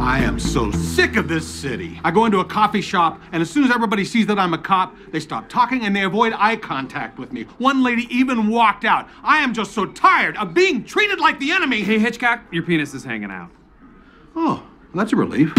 I am so sick of this city. I go into a coffee shop, and as soon as everybody sees that I'm a cop, they stop talking and they avoid eye contact with me. One lady even walked out. I am just so tired of being treated like the enemy. Hey, Hitchcock, your penis is hanging out. Oh, that's a relief.